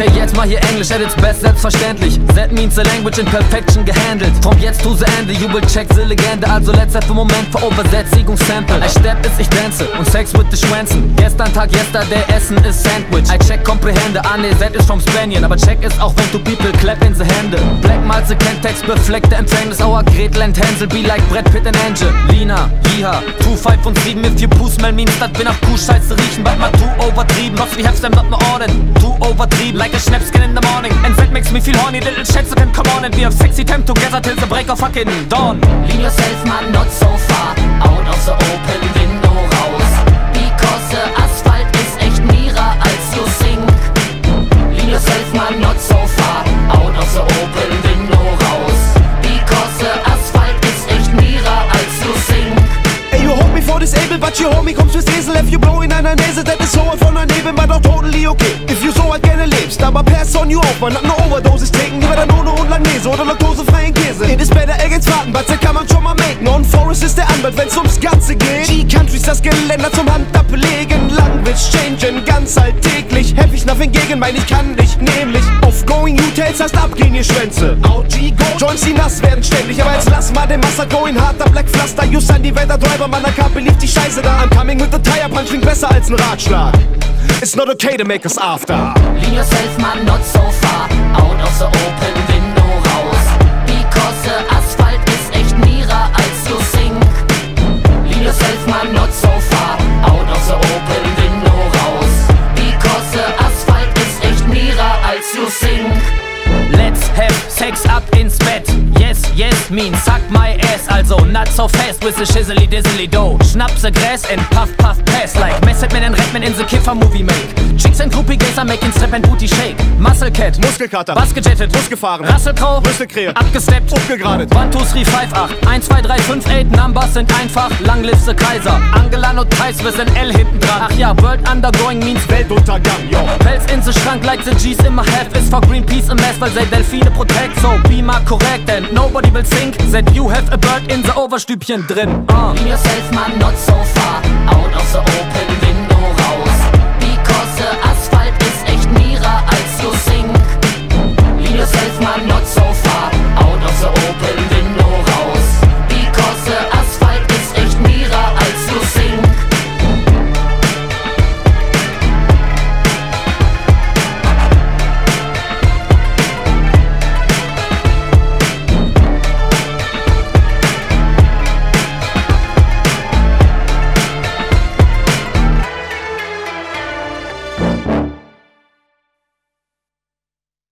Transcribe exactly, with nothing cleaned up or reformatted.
Okay, jetzt mal hier Englisch, at its best, selbstverständlich. That means the language in perfection gehandelt. From jetzt to the Ende, you will check the Legende. Also let's have a moment for Oversetzung Sample. I step ist, ich dance und Sex with the Schwänzen. Gestern Tag, yesterday, Essen ist Sandwich. I check, comprehende, ah ne, that is from Spanien. Aber check ist auch, wenn du people clap in the Hände. Black malze Kentext, befleckte Empfängnis. Our Gretel and Hansel, be like Brad Pitt and Angel. Lina, Jiha, two, five und sieben, if you push man means that wir nach Kuhscheiße riechen. Bald mal too overtrieben, lost we have some not more Orden. Too overtrieben, like a Schnäpschen in the morning. And that makes me feel horny, little chats of him, come on. And we have sexy time together till the break of fucking dawn. Leave yourself, man, not so far out of the open window raus. Because the asphalt is echt nearer als you think. Leave yourself, man, not so far out of the open window raus. Because the asphalt is echt nearer als you think. Hey, you hold me for this able, but your homie comes with Esel. If you blow in einer Nase, that is so unvernehmlich, but not totally okay. If you so halt gerne lebst, aber pass on you auf, man hat eine Overdosis taken. Gib mir dann ohne und Langnese oder laktosefreien Käse. It is better against warten, but that kann man schon mal machen. Und Forrest ist der Anwalt, wenn's ums Ganze geht. G-Countries das Geländer zum Hand ablegen. Language changing, ganz alltäglich. Hab ich nothing gegen, mein ich kann nicht, nämlich Off-going U-Tails hast abgehende Schwänze. Out-G-Go, Joints die nass werden ständig. Aber jetzt lass mal den Master going, harter Black Pflaster. You sind die Wetter Driver, man, I can't believe die Scheiße da. I'm coming with the tire punch, klingt besser als ein Ratschlag. It's not okay to make us after. Leave yourself, man, not so far out of the open window raus. Because the asphalt is echt nearer als you think. Leave yourself, man, not so far out of the open window raus. Because the asphalt is echt nearer als you think. Let's have sex up ins Bett. Yes, yes means suck my ass. Also not so fast with the shizzly dizzly dough. Schnapse Gras and puff puff pass. Like Method Man and Redman in the Kiffer movie make. Chicks and groupie gays are making strip and booty shake. Muscle cat, Muskelkater, Bass gejettet, Bus gefahren, Rasselkrau, Rüsselkrähe, abgesteppt, hochgegradet. one, two, three, five, eight, one, two, three, five, eight. Numbers sind einfach, lang live the Kaiser. Angela und Kreis, wir sind L hinten dran. Ach ja, world undergoing means Weltuntergang, yo. Pelz in the Schrank like the G's in my half. Is for Greenpeace a mess, weil they Delfine protect, so be mal korrekt, and nobody will think that you have a bird in the Overstübchen drin. uh. Leave yourself, man, not so far